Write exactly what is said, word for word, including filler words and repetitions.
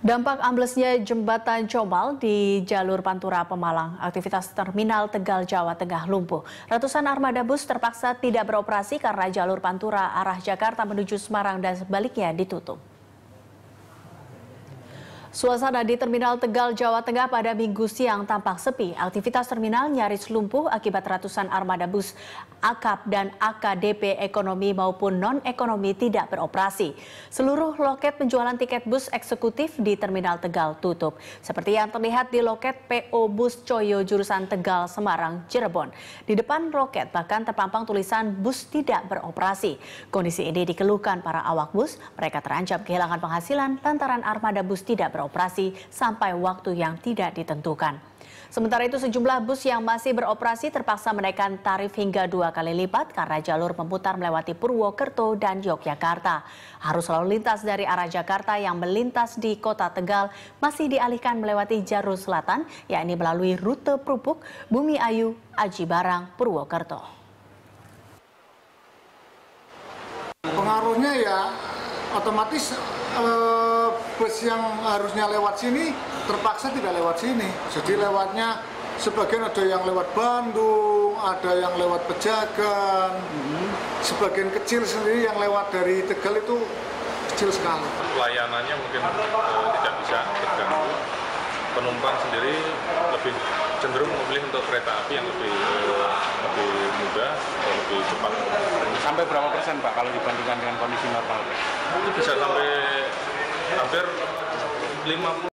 Dampak amblesnya jembatan Comal di jalur Pantura Pemalang, aktivitas terminal Tegal Jawa Tengah lumpuh. Ratusan armada bus terpaksa tidak beroperasi karena jalur Pantura arah Jakarta menuju Semarang dan sebaliknya ditutup. Suasana di terminal Tegal Jawa Tengah pada Minggu siang tampak sepi. Aktivitas terminal nyaris lumpuh akibat ratusan armada bus A K A P dan A K D P ekonomi maupun non-ekonomi tidak beroperasi. Seluruh loket penjualan tiket bus eksekutif di terminal Tegal tutup, seperti yang terlihat di loket P O Bus Coyo jurusan Tegal, Semarang, Cirebon. Di depan loket bahkan terpampang tulisan bus tidak beroperasi. Kondisi ini dikeluhkan para awak bus. Mereka terancam kehilangan penghasilan lantaran armada bus tidak beroperasi sampai waktu yang tidak ditentukan. Sementara itu sejumlah bus yang masih beroperasi terpaksa menaikkan tarif hingga dua kali lipat karena jalur memutar melewati Purwokerto dan Yogyakarta. Arus lalu lintas dari arah Jakarta yang melintas di kota Tegal masih dialihkan melewati jalur selatan, yakni melalui rute Prupuk, Bumiayu, Ajibarang, Purwokerto. Pengaruhnya ya otomatis eh, bus yang harusnya lewat sini terpaksa tidak lewat sini. Jadi lewatnya sebagian ada yang lewat Bandung, ada yang lewat Pejagan, hmm. sebagian kecil sendiri yang lewat dari Tegal itu kecil sekali. Pelayanannya mungkin eh, tidak bisa terganggu. Penumpang sendiri lebih cenderung memilih untuk kereta api yang lebih eh, lebih mudah, lebih cepat. Sampai berapa persen Pak kalau dibandingkan dengan kondisi normal? Itu bisa sampai hampir lima puluh.